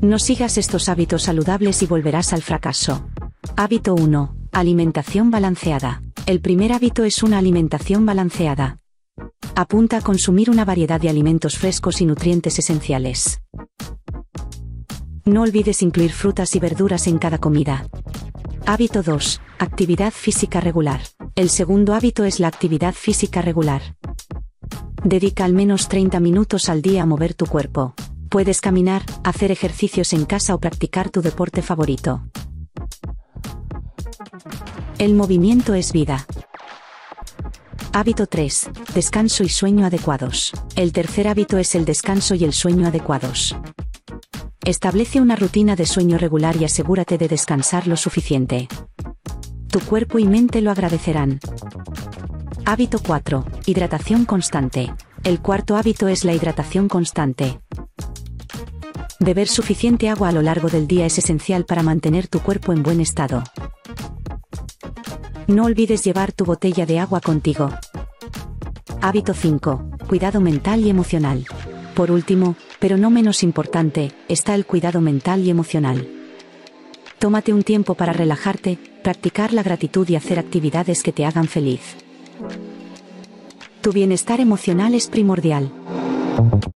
No sigas estos hábitos saludables y volverás al fracaso. Hábito 1. Alimentación balanceada. El primer hábito es una alimentación balanceada. Apunta a consumir una variedad de alimentos frescos y nutrientes esenciales. No olvides incluir frutas y verduras en cada comida. Hábito 2. Actividad física regular. El segundo hábito es la actividad física regular. Dedica al menos 30 minutos al día a mover tu cuerpo. Puedes caminar, hacer ejercicios en casa o practicar tu deporte favorito. El movimiento es vida. Hábito 3. Descanso y sueño adecuados. El tercer hábito es el descanso y el sueño adecuados. Establece una rutina de sueño regular y asegúrate de descansar lo suficiente. Tu cuerpo y mente lo agradecerán. Hábito 4. Hidratación constante. El cuarto hábito es la hidratación constante. Beber suficiente agua a lo largo del día es esencial para mantener tu cuerpo en buen estado. No olvides llevar tu botella de agua contigo. Hábito 5. Cuidado mental y emocional. Por último, pero no menos importante, está el cuidado mental y emocional. Tómate un tiempo para relajarte, practicar la gratitud y hacer actividades que te hagan feliz. Tu bienestar emocional es primordial.